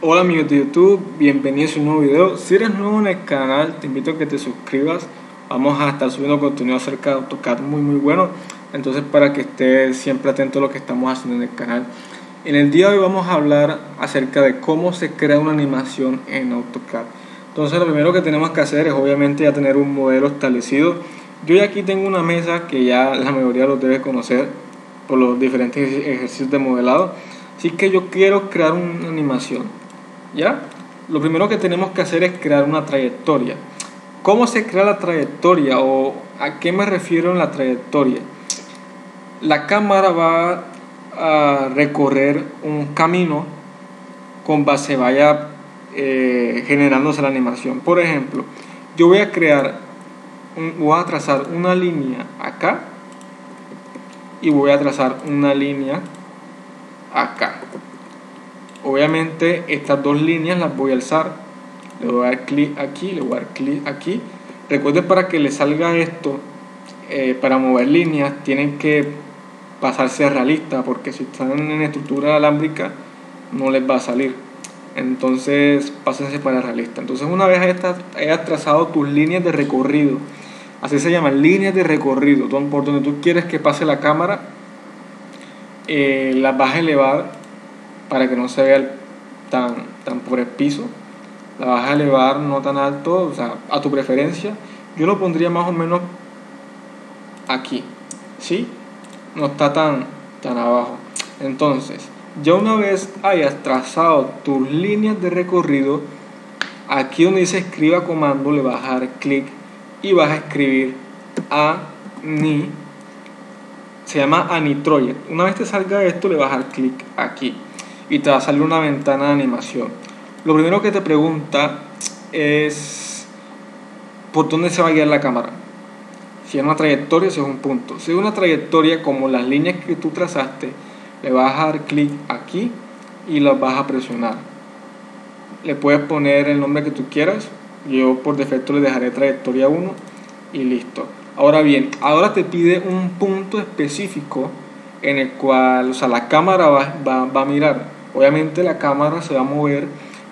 Hola amigos de YouTube, bienvenidos a un nuevo video. Si eres nuevo en el canal, te invito a que te suscribas. Vamos a estar subiendo contenido acerca de AutoCAD muy bueno. Entonces, para que estés siempre atento a lo que estamos haciendo en el canal. En el día de hoy vamos a hablar acerca de cómo se crea una animación en AutoCAD. Entonces, lo primero que tenemos que hacer es obviamente ya tener un modelo establecido. Yo ya aquí tengo una mesa que ya la mayoría los debe conocer por los diferentes ejercicios de modelado. Así que yo quiero crear una animación. ¿Ya? Lo primero que tenemos que hacer es crear una trayectoria. ¿Cómo se crea la trayectoria o a qué me refiero en la trayectoria? La cámara va a recorrer un camino con base vaya generándose la animación. Por ejemplo, yo voy a trazar una línea acá y voy a trazar una línea acá. Obviamente estas dos líneas las voy a alzar, le voy a dar clic aquí, le voy a dar clic aquí. Recuerden, para que le salga esto, para mover líneas tienen que pasarse a realista, porque si están en estructura alámbrica no les va a salir. Entonces pásense para realista. Entonces, una vez hayas trazado tus líneas de recorrido, así se llaman, líneas de recorrido, por donde tú quieres que pase la cámara, las vas a elevar para que no se vea tan por el piso. La vas a elevar no tan alto, o sea, a tu preferencia. Yo lo pondría más o menos aquí, ¿sí? No está tan abajo. Entonces, ya una vez hayas trazado tus líneas de recorrido, aquí donde dice escriba comando le vas a dar clic y vas a escribir se llama Anitroyer. Una vez te salga esto, le vas a dar clic aquí y te va a salir una ventana de animación. Lo primero que te pregunta es por dónde se va a guiar la cámara. Si es una trayectoria, si es un punto. Si es una trayectoria como las líneas que tú trazaste, le vas a dar clic aquí y las vas a presionar. Le puedes poner el nombre que tú quieras. Yo por defecto le dejaré trayectoria 1 y listo. Ahora bien, ahora te pide un punto específico en el cual, o sea, la cámara va a mirar. Obviamente la cámara se va a mover,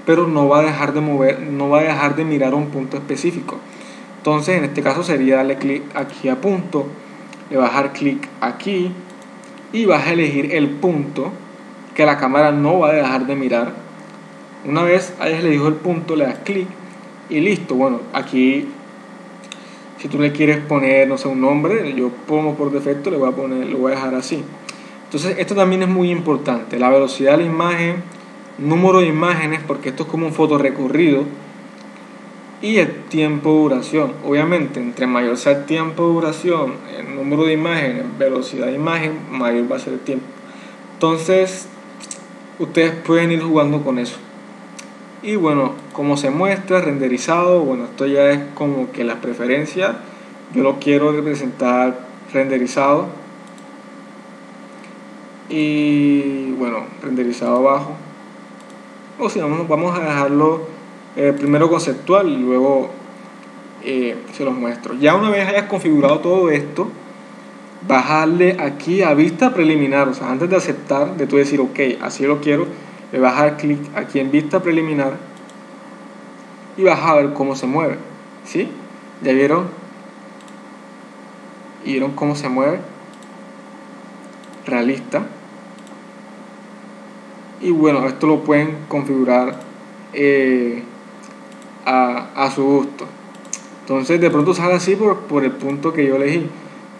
pero no va a dejar de mover, no va a dejar de mirar un punto específico. Entonces, en este caso sería darle clic aquí a punto, le vas a dar clic aquí y vas a elegir el punto que la cámara no va a dejar de mirar. Una vez hayas elegido el punto, le das clic y listo. Bueno, aquí si tú le quieres poner, no sé, un nombre, yo pongo por defecto, lo voy a dejar así. Entonces, esto también es muy importante, la velocidad de la imagen, número de imágenes, porque esto es como un fotorrecorrido, y el tiempo de duración. Obviamente, entre mayor sea el tiempo de duración, el número de imágenes, velocidad de imagen, mayor va a ser el tiempo. Entonces, ustedes pueden ir jugando con eso. Y bueno, como se muestra, renderizado, bueno, esto ya es como que las preferencias. Yo lo quiero representar renderizado. Y bueno, renderizado abajo. O si no, vamos a dejarlo primero conceptual y luego se los muestro. Ya una vez hayas configurado todo esto, vas a darle aquí a vista preliminar. O sea, antes de aceptar, de tú decir, ok, así lo quiero, le vas a dar clic aquí en vista preliminar y vas a ver cómo se mueve. ¿Sí? ¿Ya vieron? ¿Y vieron cómo se mueve? Realista. Y bueno, esto lo pueden configurar a su gusto. Entonces, de pronto sale así por el punto que yo elegí.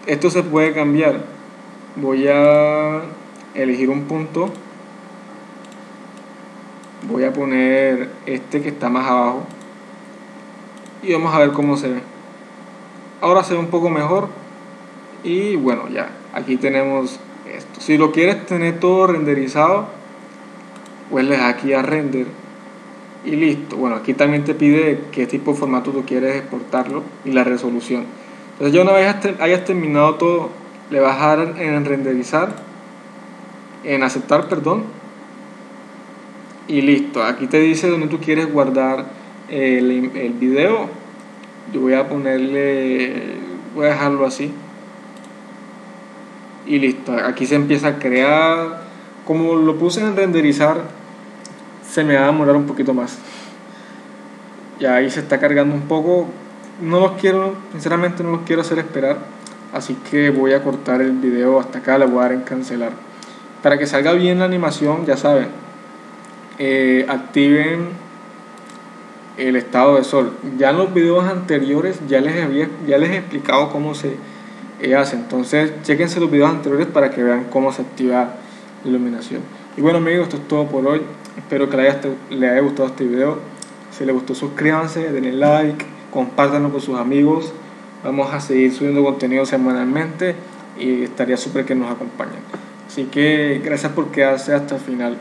Esto se puede cambiar. Voy a elegir un punto. Voy a poner este que está más abajo y vamos a ver cómo se ve. Ahora se ve un poco mejor. Y bueno, ya aquí tenemos esto. Si lo quieres tener todo renderizado, pues le das aquí a render y listo. Bueno, aquí también te pide qué tipo de formato tú quieres exportarlo y la resolución. Entonces, ya una vez hayas terminado todo, le vas a dar en renderizar, en aceptar, perdón, y listo. Aquí te dice dónde tú quieres guardar el video. Yo voy a voy a dejarlo así y listo. Aquí se empieza a crear. Como lo puse en renderizar, se me va a demorar un poquito más. Y ahí se está cargando un poco. No los quiero, sinceramente no los quiero hacer esperar, así que voy a cortar el video hasta acá, le voy a dar en cancelar. Para que salga bien la animación, ya saben, activen el estado de sol. Ya en los videos anteriores ya les he explicado cómo se hace, entonces chequense los videos anteriores para que vean cómo se activa la iluminación. Y bueno amigos, esto es todo por hoy, espero que les haya gustado este video. Si les gustó, suscríbanse, denle like, compártanlo con sus amigos. Vamos a seguir subiendo contenido semanalmente y estaría súper que nos acompañen. Así que gracias por quedarse hasta el final.